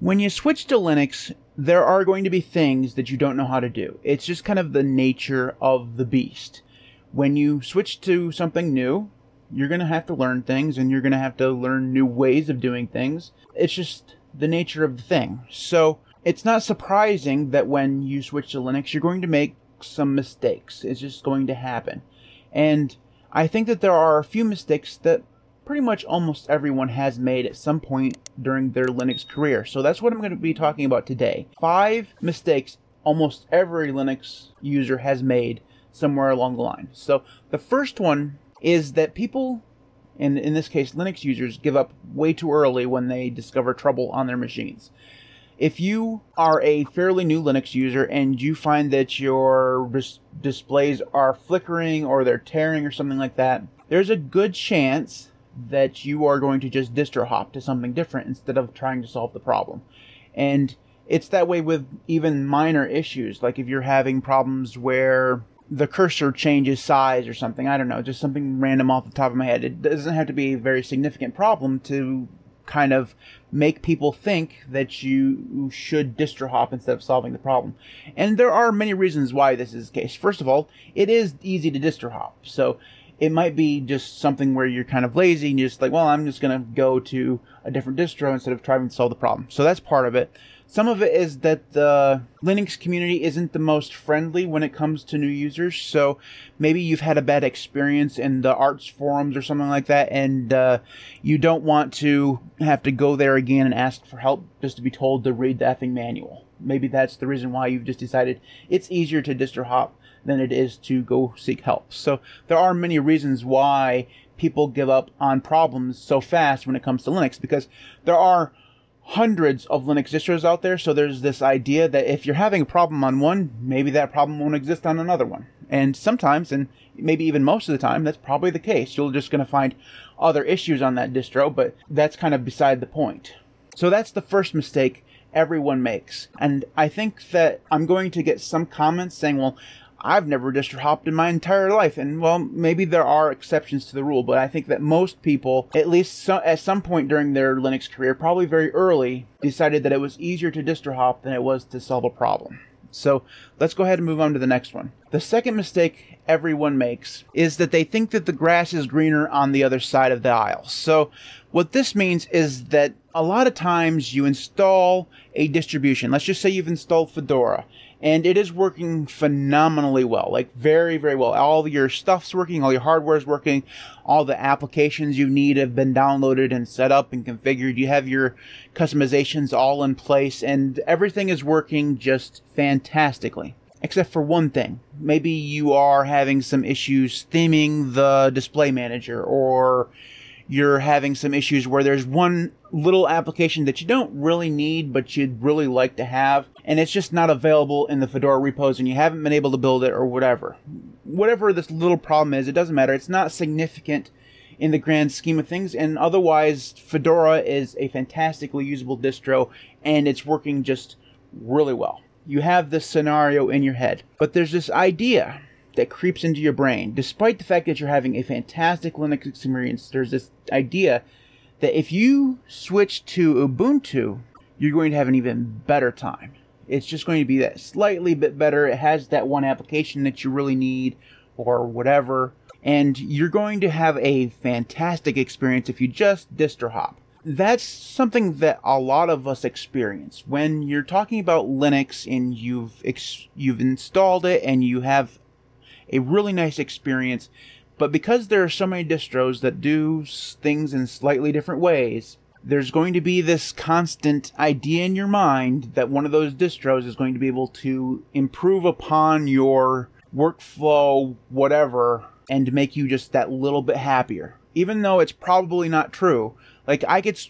When you switch to Linux, there are going to be things that you don't know how to do. It's just kind of the nature of the beast. When you switch to something new, you're going to have to learn things, and you're going to have to learn new ways of doing things. It's just the nature of the thing. So it's not surprising that when you switch to Linux, you're going to make some mistakes. It's just going to happen. And I think that there are a few mistakes that pretty much almost everyone has made at some point during their Linux career. So that's what I'm going to be talking about today. 5 mistakes almost every Linux user has made somewhere along the line. So the first one is that people, and in this case Linux users, give up way too early when they discover trouble on their machines. If you are a fairly new Linux user and you find that your displays are flickering or they're tearing or something like that, there's a good chance that you are going to just distro hop to something different instead of trying to solve the problem. And it's that way with even minor issues, like if you're having problems where the cursor changes size or something, I don't know, just something random off the top of my head. It doesn't have to be a very significant problem to kind of make people think that you should distro hop instead of solving the problem. And there are many reasons why this is the case. First of all, it is easy to distro hop. So it might be just something where you're kind of lazy and you're just like, well, I'm just going to go to a different distro instead of trying to solve the problem. So that's part of it. Some of it is that the Linux community isn't the most friendly when it comes to new users. So maybe you've had a bad experience in the arts forums or something like that, and you don't want to have to go there again and ask for help just to be told to read the effing manual. Maybe that's the reason why you've just decided it's easier to distro hop than it is to go seek help. So there are many reasons why people give up on problems so fast when it comes to Linux, because there are hundreds of Linux distros out there. So there's this idea that if you're having a problem on one, maybe that problem won't exist on another one. And sometimes, and maybe even most of the time, that's probably the case. You're just going to find other issues on that distro, but that's kind of beside the point. So that's the first mistake everyone makes. And I think that I'm going to get some comments saying, well, I've never distro hopped in my entire life. And well, maybe there are exceptions to the rule, but I think that most people, at least at some point during their Linux career, probably very early, decided that it was easier to distro hop than it was to solve a problem. So let's go ahead and move on to the next one. The second mistake everyone makes is that they think that the grass is greener on the other side of the aisle. So what this means is that a lot of times you install a distribution. Let's just say you've installed Fedora, and it is working phenomenally well, like very, very well. All your stuff's working, all your hardware's working, all the applications you need have been downloaded and set up and configured. You have your customizations all in place, and everything is working just fantastically. Except for one thing. Maybe you are having some issues theming the display manager, or you're having some issues where there's one little application that you don't really need, but you'd really like to have, and it's just not available in the Fedora repos, and you haven't been able to build it or whatever. Whatever this little problem is, it doesn't matter. It's not significant in the grand scheme of things, and otherwise, Fedora is a fantastically usable distro, and it's working just really well. You have this scenario in your head, but there's this idea that creeps into your brain. Despite the fact that you're having a fantastic Linux experience, there's this idea that if you switch to Ubuntu, you're going to have an even better time. It's just going to be that slightly bit better. It has that one application that you really need or whatever, and you're going to have a fantastic experience if you just distro hop. That's something that a lot of us experience. When you're talking about Linux and you've installed it and you have a really nice experience, but because there are so many distros that do things in slightly different ways, there's going to be this constant idea in your mind that one of those distros is going to be able to improve upon your workflow, whatever, and make you just that little bit happier. Even though it's probably not true. Like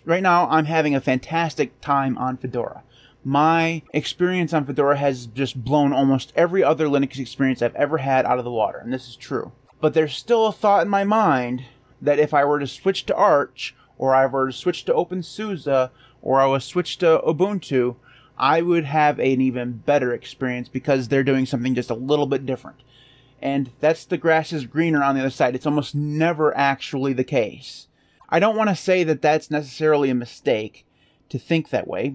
right now I'm having a fantastic time on Fedora. My experience on Fedora has just blown almost every other Linux experience I've ever had out of the water, and this is true. But there's still a thought in my mind that if I were to switch to Arch, or I were to switch to OpenSUSE, or I were to switch to Ubuntu, I would have an even better experience because they're doing something just a little bit different. And that's the grass is greener on the other side. It's almost never actually the case. I don't want to say that that's necessarily a mistake to think that way,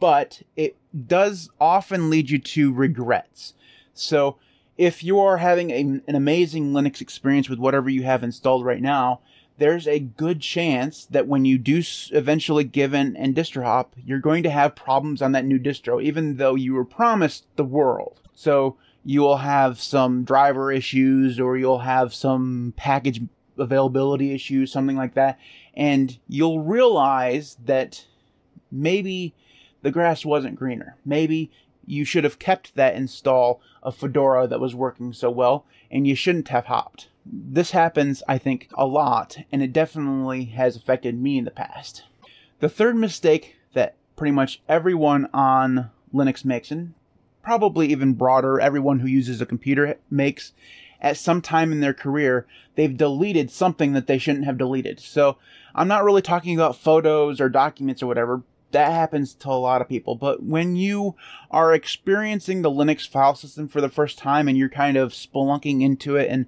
but it does often lead you to regrets. So if you are having an amazing Linux experience with whatever you have installed right now, there's a good chance that when you do eventually give in and distro hop, you're going to have problems on that new distro, even though you were promised the world. So you will have some driver issues, or you'll have some package availability issues, something like that. And you'll realize that maybe the grass wasn't greener. Maybe you should have kept that install of Fedora that was working so well, and you shouldn't have hopped. This happens, I think, a lot, and it definitely has affected me in the past. The third mistake that pretty much everyone on Linux makes, and probably even broader, everyone who uses a computer makes, at some time in their career, they've deleted something that they shouldn't have deleted. So I'm not really talking about photos or documents or whatever. That happens to a lot of people. But when you are experiencing the Linux file system for the first time and you're kind of spelunking into it and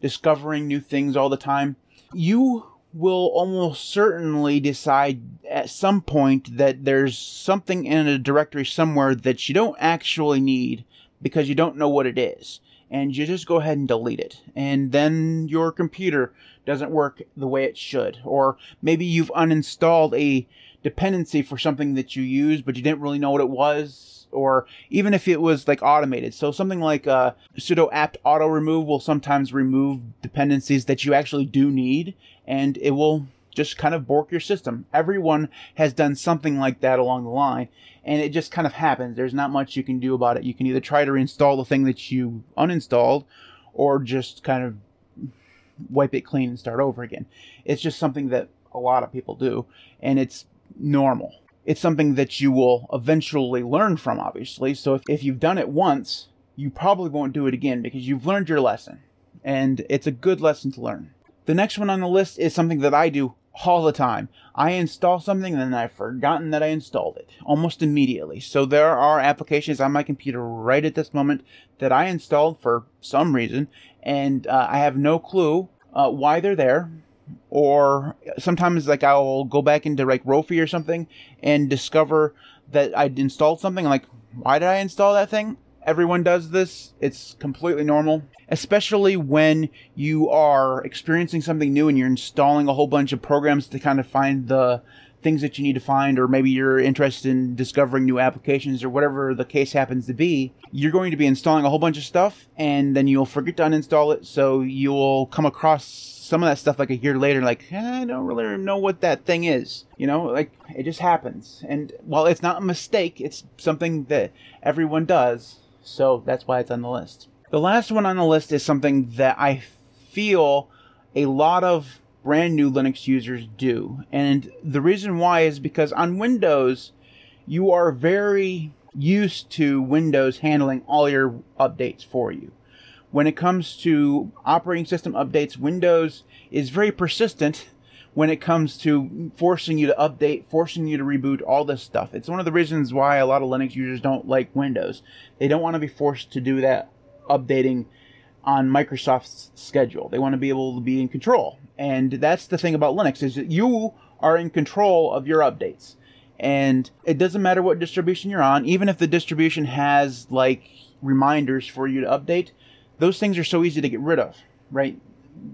discovering new things all the time, you will almost certainly decide at some point that there's something in a directory somewhere that you don't actually need because you don't know what it is. And you just go ahead and delete it. And then your computer doesn't work the way it should. Or maybe you've uninstalled a dependency for something that you use, but you didn't really know what it was, or even if it was like automated. So something like sudo apt auto remove will sometimes remove dependencies that you actually do need, and it will just kind of bork your system. Everyone has done something like that along the line, and it just kind of happens. There's not much you can do about it. You can either try to reinstall the thing that you uninstalled, or just kind of wipe it clean and start over again. It's just something that a lot of people do, and it's normal. It's something that you will eventually learn from, obviously. So if you've done it once, you probably won't do it again because you've learned your lesson, and it's a good lesson to learn. The next one on the list is something that I do all the time. I install something and then I've forgotten that I installed it almost immediately. So there are applications on my computer right at this moment that I installed for some reason, and I have no clue why they're there. Or sometimes, like, I'll go back into like Rofi or something and discover that I'd installed something. I'm like, why did I install that thing? Everyone does this. It's completely normal, especially when you are experiencing something new and you're installing a whole bunch of programs to kind of find the things that you need to find, or maybe you're interested in discovering new applications or whatever the case happens to be. You're going to be installing a whole bunch of stuff, and then you'll forget to uninstall it, so you'll come across some of that stuff like a year later, like, I don't really know what that thing is. You know, like, it just happens. And while it's not a mistake, it's something that everyone does. So that's why it's on the list. The last one on the list is something that I feel a lot of brand new Linux users do. And the reason why is because on Windows, you are very used to Windows handling all your updates for you. When it comes to operating system updates, Windows is very persistent when it comes to forcing you to update, forcing you to reboot, all this stuff. It's one of the reasons why a lot of Linux users don't like Windows. They don't want to be forced to do that updating on Microsoft's schedule. They want to be able to be in control. And that's the thing about Linux, is that you are in control of your updates. And it doesn't matter what distribution you're on, even if the distribution has like reminders for you to update. Those things are so easy to get rid of, right?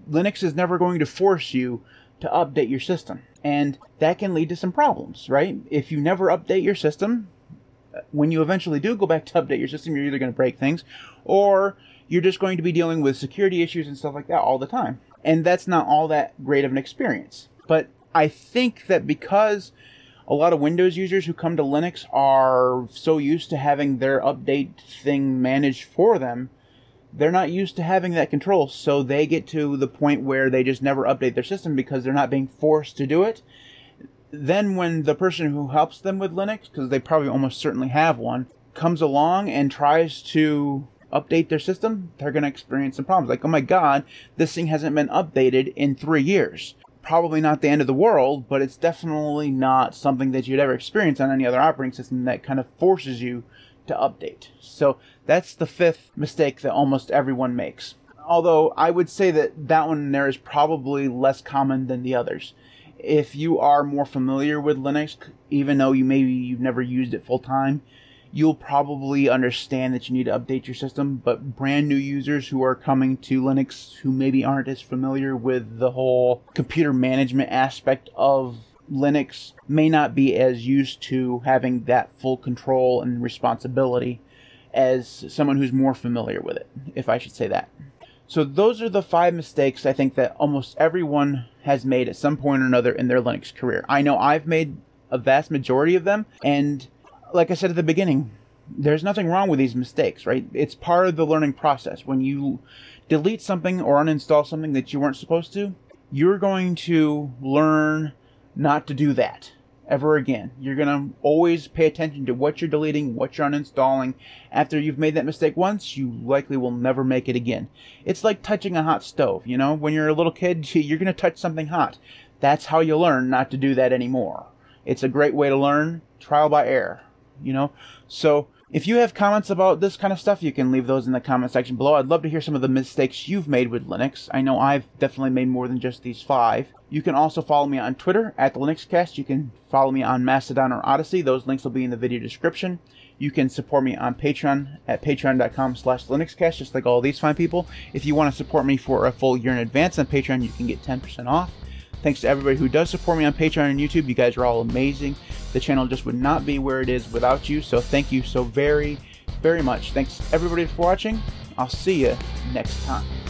Linux is never going to force you to update your system. And that can lead to some problems, right? If you never update your system, when you eventually do go back to update your system, you're either going to break things, or you're just going to be dealing with security issues and stuff like that all the time. And that's not all that great of an experience. But I think that because a lot of Windows users who come to Linux are so used to having their update thing managed for them, they're not used to having that control, so they get to the point where they just never update their system because they're not being forced to do it. Then when the person who helps them with Linux, because they probably almost certainly have one, comes along and tries to update their system, they're going to experience some problems. Like, oh my god, this thing hasn't been updated in 3 years. Probably not the end of the world, but it's definitely not something that you'd ever experience on any other operating system that kind of forces you to update. So that's the fifth mistake that almost everyone makes. Although I would say that that one there is probably less common than the others. if you are more familiar with Linux, even though you've never used it full time, you'll probably understand that you need to update your system. But brand new users who are coming to Linux who maybe aren't as familiar with the whole computer management aspect of Linux may not be as used to having that full control and responsibility as someone who's more familiar with it, if I should say that. So those are the 5 mistakes I think that almost everyone has made at some point or another in their Linux career. I know I've made a vast majority of them, and like I said at the beginning, there's nothing wrong with these mistakes, right? It's part of the learning process. When you delete something or uninstall something that you weren't supposed to, you're going to learn not to do that ever again. You're going to always pay attention to what you're deleting, what you're uninstalling. After you've made that mistake once, you likely will never make it again. It's like touching a hot stove, you know? When you're a little kid, you're going to touch something hot. That's how you learn not to do that anymore. It's a great way to learn, trial by error, you know? So if you have comments about this kind of stuff, you can leave those in the comment section below. I'd love to hear some of the mistakes you've made with Linux. I know I've definitely made more than just these 5. You can also follow me on Twitter at The Linux Cast. You can follow me on Mastodon or Odysee. Those links will be in the video description. You can support me on Patreon at patreon.com/LinuxCast, just like all these fine people. If you want to support me for a full year in advance on Patreon, you can get 10% off. Thanks to everybody who does support me on Patreon and YouTube. You guys are all amazing. The channel just would not be where it is without you. So thank you so very, very much. Thanks everybody for watching. I'll see you next time.